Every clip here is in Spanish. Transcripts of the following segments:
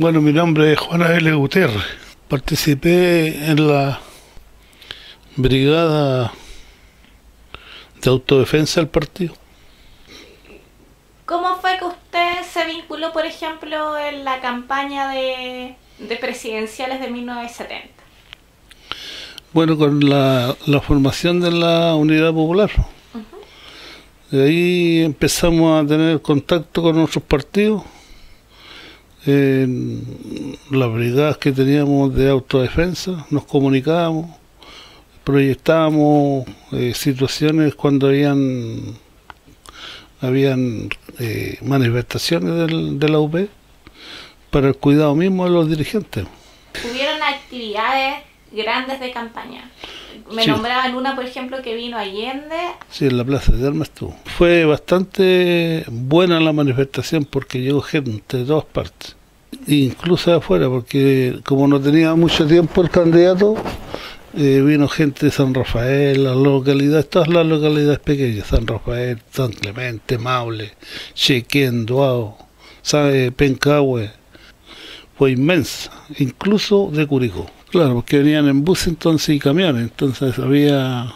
Bueno, mi nombre es Juan Avelio Gutiérrez. Participé en la Brigada de Autodefensa del Partido. ¿Cómo fue que usted se vinculó, por ejemplo, en la campaña de presidenciales de 1970? Bueno, con la formación de la Unidad Popular. De ahí empezamos a tener contacto con otros partidos, las brigadas que teníamos de autodefensa, nos comunicábamos, proyectábamos situaciones cuando habían manifestaciones de la UP para el cuidado mismo de los dirigentes. ¿Hubieron actividades grandes de campaña? Me nombraban una, por ejemplo, que vino Allende. Sí, en la Plaza de Armas estuvo. Fue bastante buena la manifestación porque llegó gente de todas partes, incluso de afuera, porque como no tenía mucho tiempo el candidato, vino gente de San Rafael, las localidades, todas las localidades pequeñas, San Rafael, San Clemente, Maule, Chequén, Duao, Pencahue. Fue inmensa, incluso de Curicó. Claro, porque venían en buses entonces y camiones, entonces podían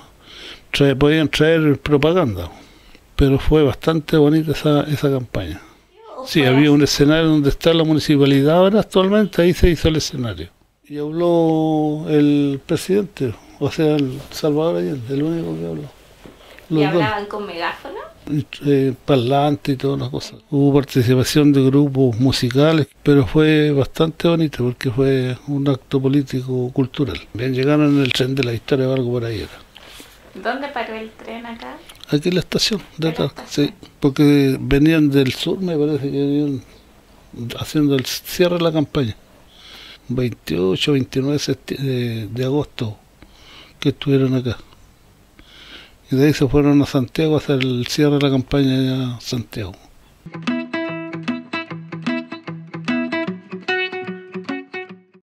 traer propaganda. Pero fue bastante bonita esa campaña. Sí, había un escenario donde está la municipalidad ahora actualmente, ahí se hizo el escenario. Y habló el presidente, o sea, el Salvador Allende, el único que habló. ¿Y hablaban con megáfono? Parlante y todas las cosas. Hubo participación de grupos musicales, pero fue bastante bonito porque fue un acto político-cultural. Bien, llegaron en el tren de la historia o algo por ahí era. ¿Dónde paró el tren acá? Aquí en la estación, de atrás, sí. Porque venían del sur, me parece que venían haciendo el cierre de la campaña. 28, 29 de agosto que estuvieron acá. Y de ahí se fueron a Santiago a hacer el cierre de la campaña allá a Santiago.